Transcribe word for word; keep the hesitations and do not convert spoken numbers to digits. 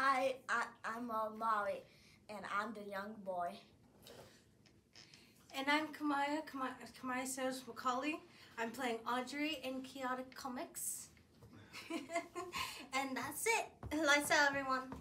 Hi, I, I'm uh, Molly, and I'm the young boy. And I'm Kamaya, Kamaya, Kamaya Sarah's McAuley. I'm playing Audrey in Chaotic Comics. And that's it. Lights out, everyone.